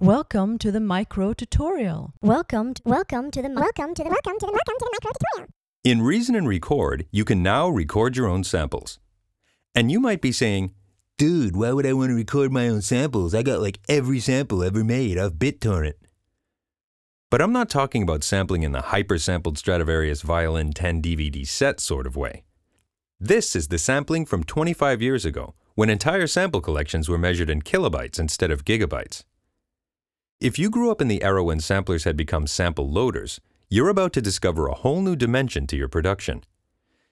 Welcome to the micro tutorial. Welcome to the micro tutorial. In Reason and Record, you can now record your own samples. And you might be saying, dude, why would I want to record my own samples? I got like every sample ever made off BitTorrent. But I'm not talking about sampling in the hyper-sampled Stradivarius Violin 10 DVD set sort of way. This is the sampling from 25 years ago, when entire sample collections were measured in kilobytes instead of gigabytes. If you grew up in the era when samplers had become sample loaders, you're about to discover a whole new dimension to your production.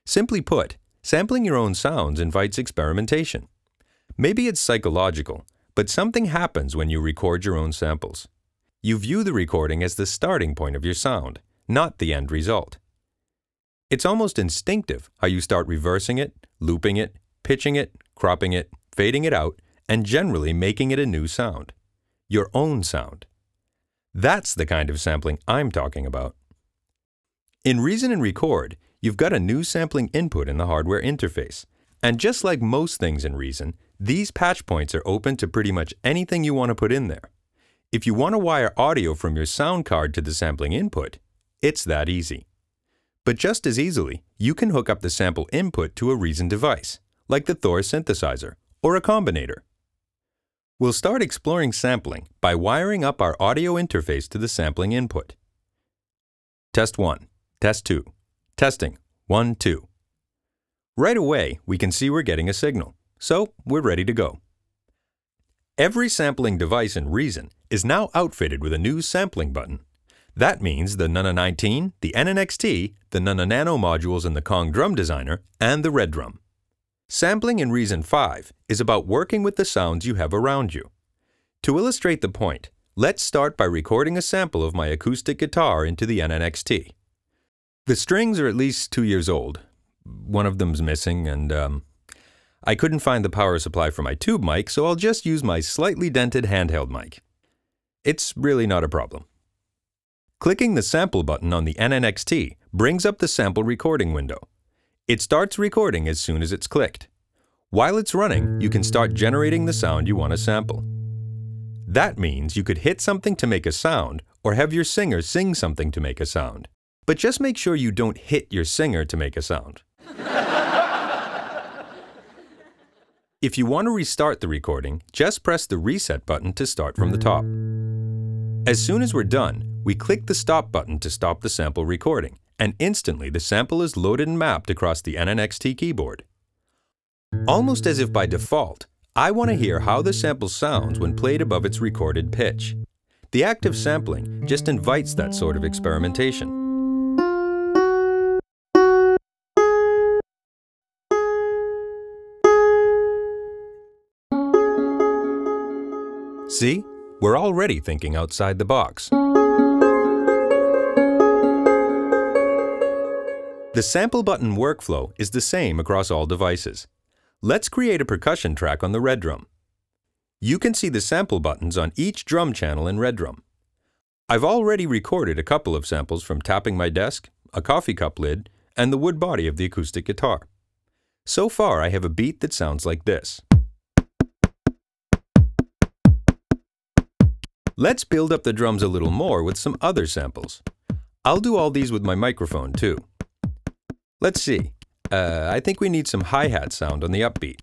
Simply put, sampling your own sounds invites experimentation. Maybe it's psychological, but something happens when you record your own samples. You view the recording as the starting point of your sound, not the end result. It's almost instinctive how you start reversing it, looping it, pitching it, cropping it, fading it out, and generally making it a new sound. Your own sound. That's the kind of sampling I'm talking about. In Reason and Record, you've got a new sampling input in the hardware interface. And just like most things in Reason, these patch points are open to pretty much anything you want to put in there. If you want to wire audio from your sound card to the sampling input, it's that easy. But just as easily, you can hook up the sample input to a Reason device, like the Thor synthesizer or a combinator. We'll start exploring sampling by wiring up our audio interface to the sampling input. Test 1, Test 2, testing, 1, 2. Right away, we can see we're getting a signal, so we're ready to go. Every sampling device in Reason is now outfitted with a new sampling button. That means the NN-19, the NNXT, the NN-Nano modules in the Kong drum designer, and the Redrum. Sampling in Reason 5 is about working with the sounds you have around you. To illustrate the point, let's start by recording a sample of my acoustic guitar into the NNXT. The strings are at least 2 years old. One of them's missing, and I couldn't find the power supply for my tube mic, so I'll just use my slightly dented handheld mic. It's really not a problem. Clicking the sample button on the NNXT brings up the sample recording window. It starts recording as soon as it's clicked. While it's running, you can start generating the sound you want to sample. That means you could hit something to make a sound, or have your singer sing something to make a sound. But just make sure you don't hit your singer to make a sound. If you want to restart the recording, just press the reset button to start from the top. As soon as we're done, we click the stop button to stop the sample recording. And instantly the sample is loaded and mapped across the NNXT keyboard. Almost as if by default, I want to hear how the sample sounds when played above its recorded pitch. The act of sampling just invites that sort of experimentation. See? We're already thinking outside the box. The sample button workflow is the same across all devices. Let's create a percussion track on the Redrum. You can see the sample buttons on each drum channel in Redrum. I've already recorded a couple of samples from tapping my desk, a coffee cup lid, and the wood body of the acoustic guitar. So far, I have a beat that sounds like this. Let's build up the drums a little more with some other samples. I'll do all these with my microphone too. Let's see, I think we need some hi-hat sound on the upbeat.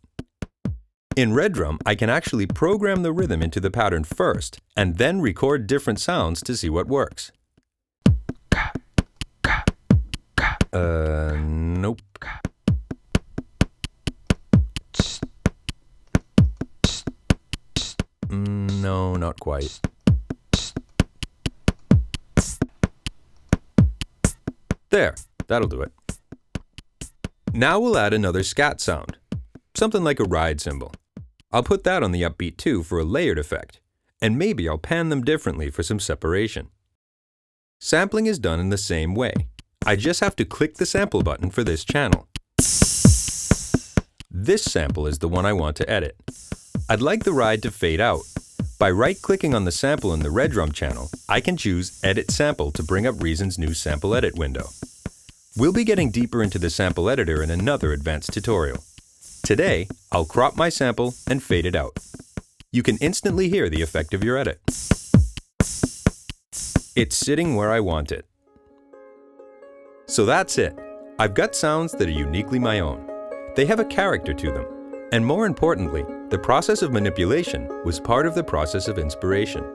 In Redrum, I can actually program the rhythm into the pattern first, and then record different sounds to see what works. Nope. No, not quite. There, that'll do it. Now we'll add another scat sound, something like a ride cymbal. I'll put that on the upbeat too for a layered effect, and maybe I'll pan them differently for some separation. Sampling is done in the same way. I just have to click the sample button for this channel. This sample is the one I want to edit. I'd like the ride to fade out. By right-clicking on the sample in the Redrum channel, I can choose Edit Sample to bring up Reason's new sample edit window. We'll be getting deeper into the sample editor in another advanced tutorial. Today, I'll crop my sample and fade it out. You can instantly hear the effect of your edit. It's sitting where I want it. So that's it. I've got sounds that are uniquely my own. They have a character to them. And more importantly, the process of manipulation was part of the process of inspiration.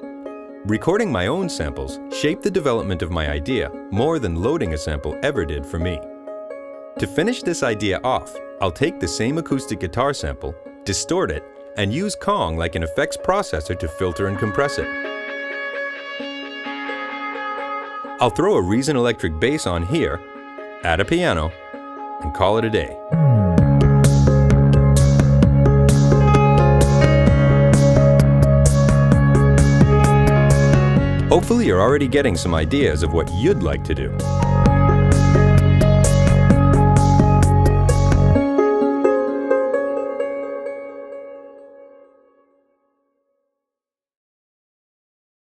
Recording my own samples shaped the development of my idea more than loading a sample ever did for me. To finish this idea off, I'll take the same acoustic guitar sample, distort it, and use Kong like an effects processor to filter and compress it. I'll throw a Reason electric bass on here, add a piano, and call it a day. Hopefully you're already getting some ideas of what you'd like to do.